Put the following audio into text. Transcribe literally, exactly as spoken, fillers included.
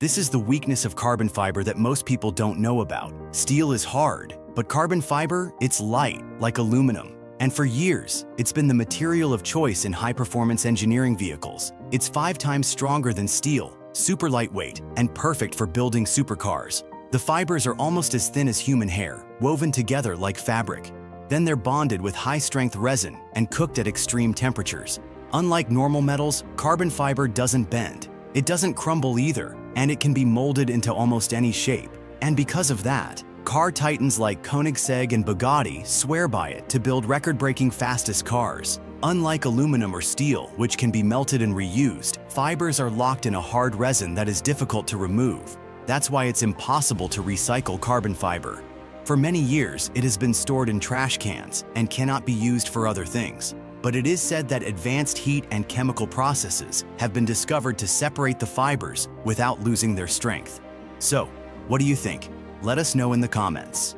This is the weakness of carbon fiber that most people don't know about. Steel is hard, but carbon fiber, it's light, like aluminum. And for years, it's been the material of choice in high-performance engineering vehicles. It's five times stronger than steel, super lightweight, and perfect for building supercars. The fibers are almost as thin as human hair, woven together like fabric. Then they're bonded with high-strength resin and cooked at extreme temperatures. Unlike normal metals, carbon fiber doesn't bend. It doesn't crumble either, and it can be molded into almost any shape. And because of that, car titans like Koenigsegg and Bugatti swear by it to build record-breaking fastest cars. Unlike aluminum or steel, which can be melted and reused, fibers are locked in a hard resin that is difficult to remove. That's why it's impossible to recycle carbon fiber. For many years, it has been stored in trash cans and cannot be used for other things. But it is said that advanced heat and chemical processes have been discovered to separate the fibers without losing their strength. So, what do you think? Let us know in the comments.